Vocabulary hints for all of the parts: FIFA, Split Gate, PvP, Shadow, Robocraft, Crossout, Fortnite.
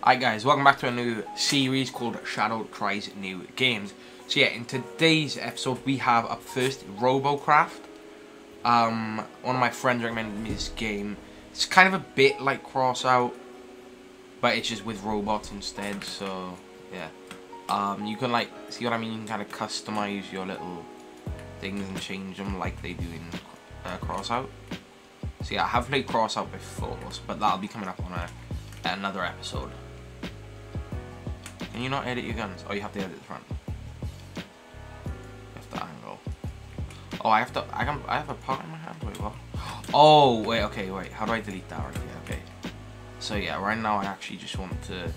Hi guys, welcome back to a new series called Shadow Tries New Games. So yeah, in today's episode we have up first Robocraft. One of my friends recommended me this game. It's kind of a bit like Crossout, but it's just with robots instead, so yeah. You can like, see what I mean, you can kind of customize your little things and change them like they do in Crossout. So yeah, I have played Crossout before, but that'll be coming up on another episode. Can you not edit your guns? Oh, you have to edit the front. You have to angle. Oh, I have to. I have a part in my hand. Wait, what? Oh, wait. Okay, wait. How do I delete that? Right here? Okay. So yeah, right now I actually just want to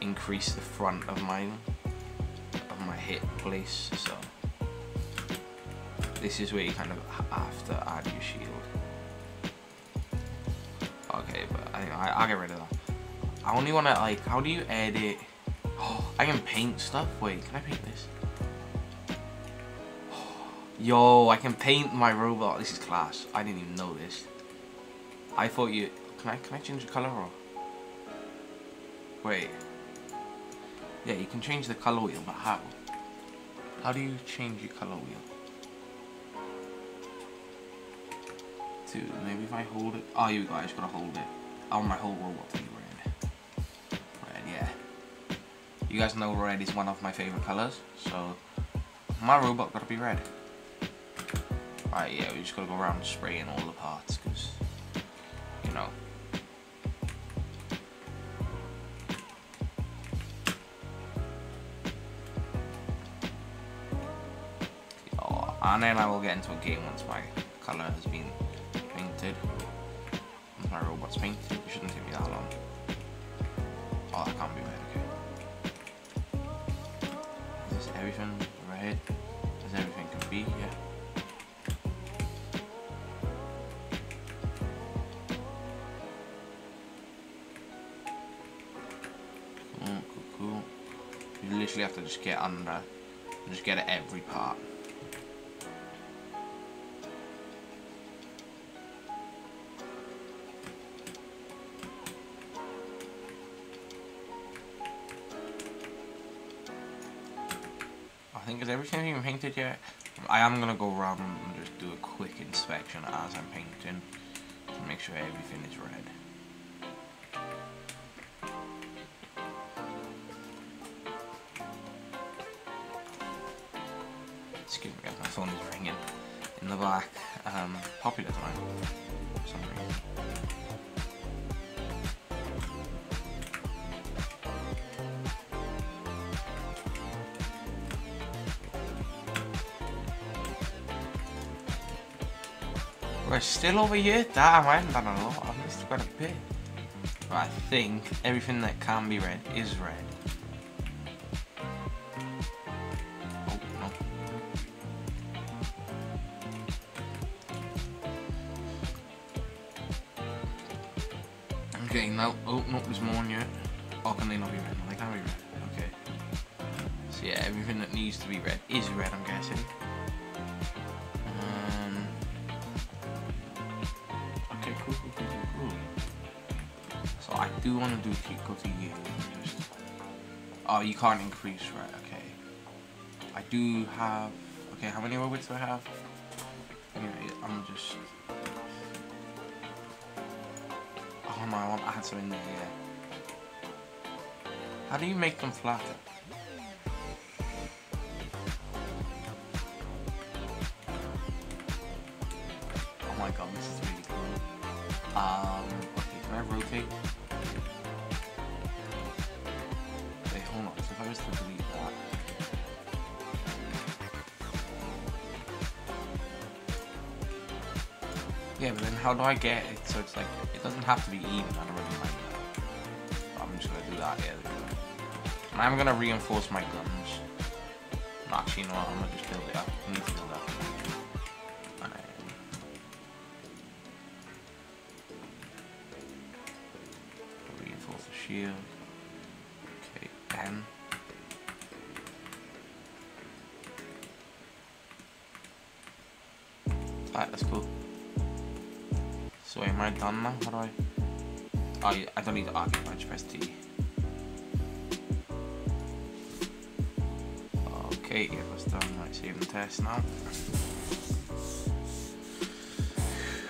increase the front of my hit place. So this is where you kind of have to add your shield. Okay, but I think I'll get rid of that. I only want to, like, how do you edit? Oh, I can paint stuff. Wait, can I paint this? Oh, yo, I can paint my robot. This is class. I didn't even know this. I thought you, can I change the color or? Wait. Yeah, you can change the color wheel, but how? How do you change your color wheel? Dude, maybe if I hold it. Oh, you guys gotta hold it. Oh, my whole robot thing. You guys know red is one of my favorite colors, so my robot gotta be red. Right, yeah, we just gotta go around spraying all the parts, cause you know. Oh, and then I will get into a game once my color has been painted. Once my robot's painted, it shouldn't take me that long. Oh, that can't be red. Okay. Is everything red as everything can be? Yeah. Cool. You literally have to just get under and just get at every part. I think is everything even painted yet? I am gonna go around and just do a quick inspection as I'm painting to make sure everything is red. Excuse me guys, my phone is ringing in the back. Popular time for some reason. We're still over here? Damn, I haven't done a lot. I've missed quite a bit. But I think everything that can be red is red. Oh, no. Okay, now, oh, no, there's more on you. Oh, can they not be red? No, they can't be red. Okay. So yeah, everything that needs to be red is red, I'm guessing. So I do want to do go to you. Oh, you can't increase, right? Okay. I do have. Okay, how many robots do I have? Anyway, I'm just. Oh no, I want to add some in there. How do you make them flatter? Oh my god, this is really cool. Okay, can I rotate? Wait, hold on, so if I was to delete that. Yeah, but then how do I get it so it's like, it doesn't have to be even, I don't really like that. But I'm just gonna do that, yeah. And I'm gonna reinforce my guns. Actually, you know what, I'm gonna just build it up. I need to build it up. Shield. Okay, and alright, that's cool. So am I done now? How do I don't need to argue, I just press T. 88 was done. Let's save and test now.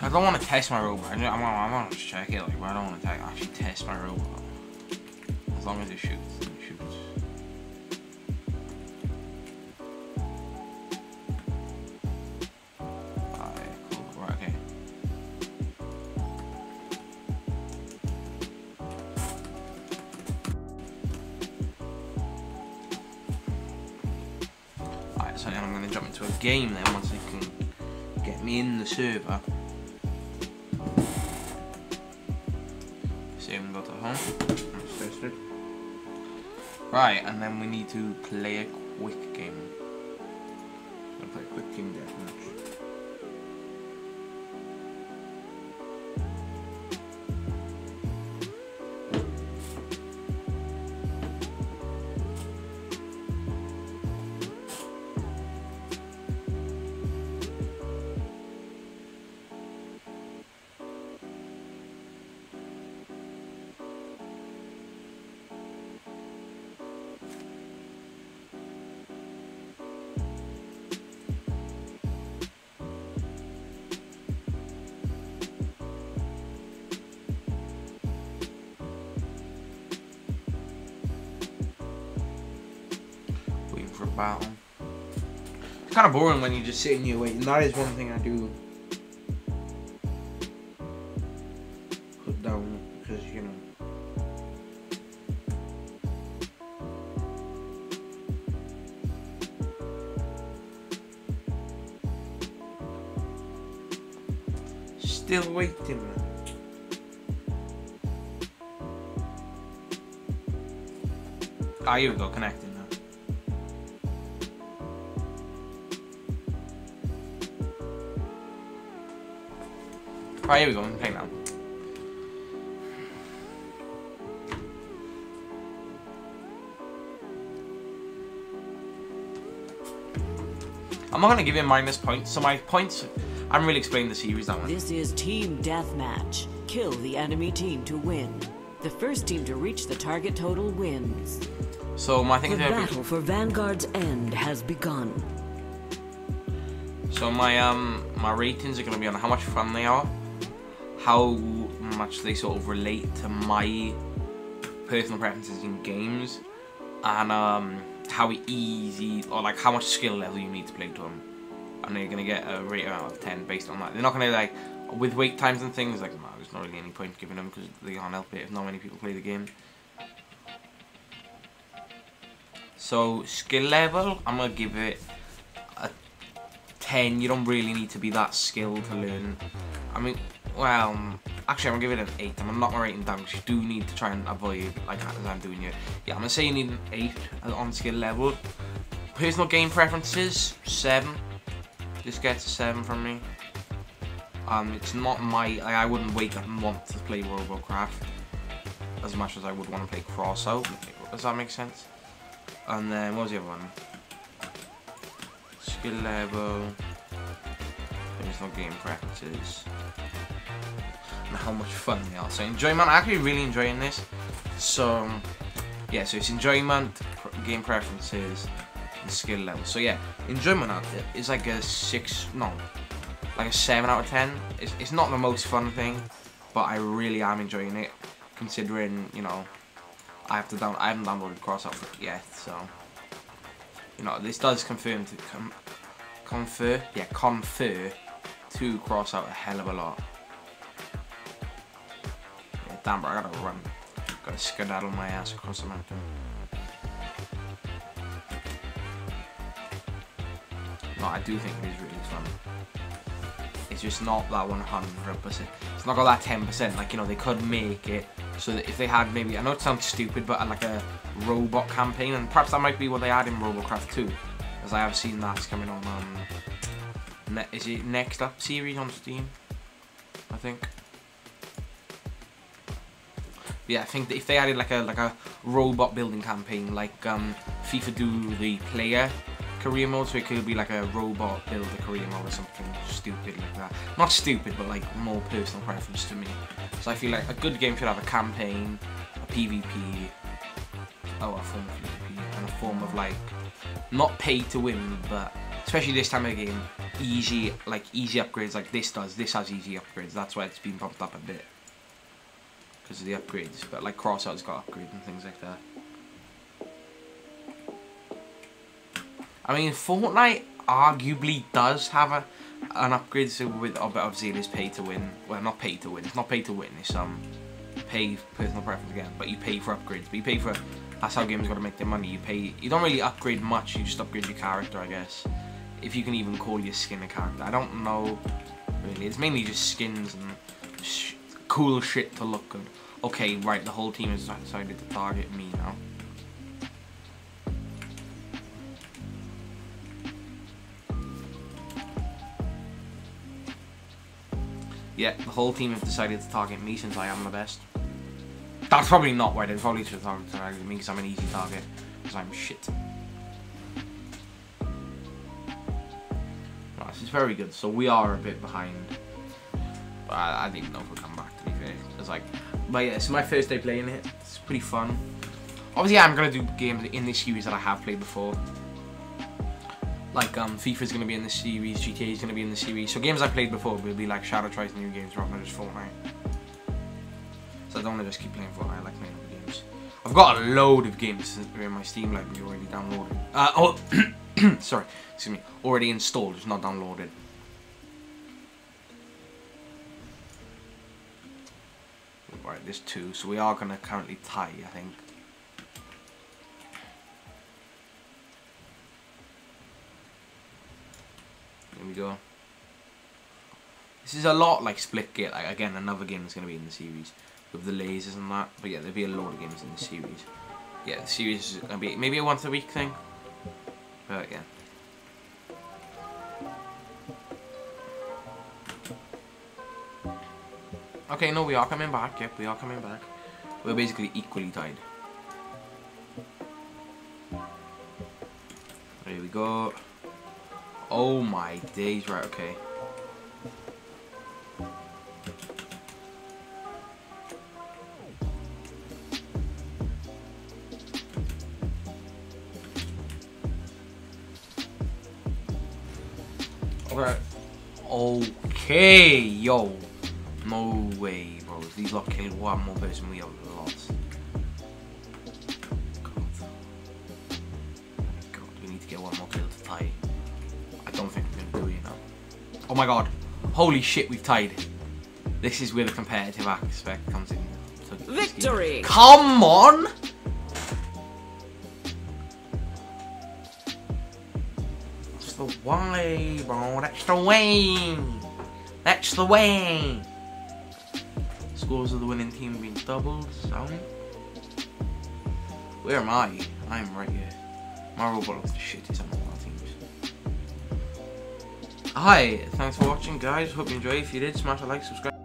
I don't want to test my robot. I'm gonna just check it, like, but I don't want to actually test my robot. As long as it shoots, it shoots. So then I'm going to jump into a game then once they can get me in the server. See, I haven't got to home. I'm just tested. Right, and then we need to play a quick game. I'm going to play a quick game deathmatch. Battle. It's kind of boring when you're just sitting here waiting. That is one thing I do put down, because, you know. Still waiting, man. Ah, here we go, connected. Right, here we go, I'm playing now. I'm not gonna give him minus points, so my points, I'm really explaining the series that one. This is Team Deathmatch. Kill the enemy team to win. The first team to reach the target total wins. So my thing is, the battle for Vanguard's end has begun. So my ratings are gonna be on how much fun they are, how much they sort of relate to my personal preferences in games, and how easy, or like how much skill level you need to play to them. And they're going to get a rating out of 10 based on that. They're not going to, like, with wait times and things, like, nah, there's not really any point giving them, because they can't help it if not many people play the game. So skill level, I'm going to give it a 10. You don't really need to be that skilled to learn. I mean, well, actually I'm gonna give it an 8. I'm not rating down because you do need to try and avoid, like, as I'm doing here. Yeah, I'm gonna say you need an 8 on skill level. Personal game preferences, 7. This gets a 7 from me. It's not my, like, I wouldn't wait and want to play Robocraft as much as I would want to play Crossout. Does that make sense? And then what was the other one? Skill level. Personal game preferences. And how much fun they are. So enjoyment, I'm actually really enjoying this. So yeah, so it's enjoyment, game preferences, and skill level. So yeah, enjoyment out there is like a 6, no, like a 7 out of 10. It's not the most fun thing, but I really am enjoying it, considering, you know, I haven't downloaded Crossout yet, so, you know, this does confer to Crossout a hell of a lot. Damn, bro, I gotta run. Gotta skedaddle my ass across the mountain. No, I do think it is really fun. It's just not that 100%. It's not got that 10%. Like, you know, they could make it so that if they had maybe, I know it sounds stupid, but like a robot campaign, and perhaps that might be what they had in Robocraft 2, as I have seen that's coming on. Is it Next Up series on Steam? I think. Yeah, I think that if they added like a robot building campaign, like FIFA do the player career mode, so it could be like a robot builder career mode or something stupid like that. Not stupid, but like more personal preference to me. So I feel like a good game should have a campaign, a PvP, and a form of like not paid to win, but especially this time of game, easy, like easy upgrades like this does. This has easy upgrades, that's why it's been bumped up a bit, because of the upgrades, but like Crossout's got upgrades and things like that. I mean, Fortnite arguably does have an upgrade, so with obviously it is pay to win. Well, not pay to win, it's not pay to win, it's pay personal preference again, but you pay for upgrades, but you pay for, that's how games gotta make their money. You pay, you don't really upgrade much, you just upgrade your character, I guess. If you can even call your skin a character, I don't know really, it's mainly just skins and cool shit to look good. Okay, right, the whole team has decided to target me now. Yeah, the whole team have decided to target me since I am the best. That's probably not why, they probably should have targeted me because I'm an easy target, because I'm shit. Right, this is very good, so we are a bit behind. But I didn't even know if we'll come back, to be fair. It's like, but yeah, it's my first day playing it, it's pretty fun. Obviously I'm going to do games in this series that I have played before. Like FIFA's gonna be in this series, GTA's gonna be in the series. So games I played before will be like Shadow tries new games rather than just Fortnite. So I don't wanna just keep playing Fortnite, I like playing other games. I've got a load of games in my Steam library already downloaded. Oh, sorry, excuse me, already installed, it's not downloaded. Right, there's two, so we are gonna currently tie, I think. There we go. This is a lot like Split Gate, like, again, another game that's going to be in the series with the lasers and that. But yeah, there'll be a lot of games in the series. Yeah, the series is going to be maybe a once a week thing. But yeah. Okay, no, we are coming back. Yep, we are coming back. We're basically equally tied. There we go. Oh my days, right, okay. Alright. Okay, yo. No way, bro. If these lot killed one more person, we have lost. God. God, we need to get one more kill to tie. Don't think we're gonna do it now. Oh my god. Holy shit, we've tied. This is where the competitive aspect comes in. Victory! Come on! That's the way, bro. That's the way. That's the way. Scores of the winning team have been doubled, so. Where am I? I'm right here. My robot looks shit, is on. Hi, thanks for watching guys, hope you enjoyed. If you did, smash a like, subscribe.